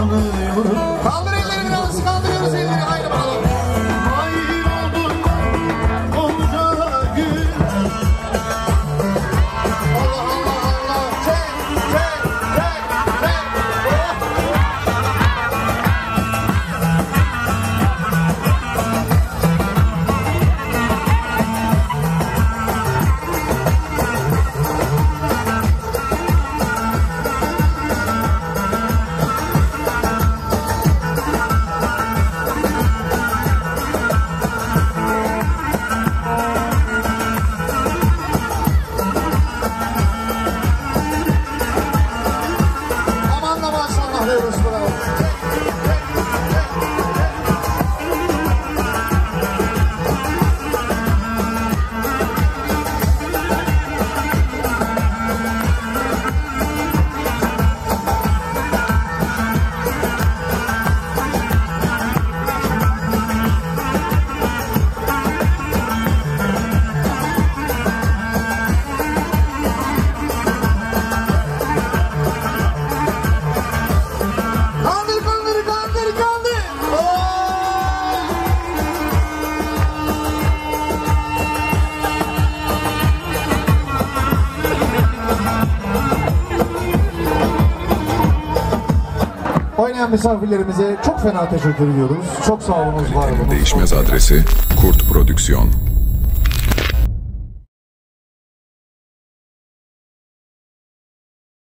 yanıyorum. Kaldır elleri biraz, kaldırıyoruz elleri. Haydi bakalım. Hayır olduk onca gün. Allah Allah Allah. Oynayan misafirlerimize çok fena teşekkür ediyoruz. Çok sağ olunuz, var olunuz. Değişmez adresi Kurt Prodüksiyon.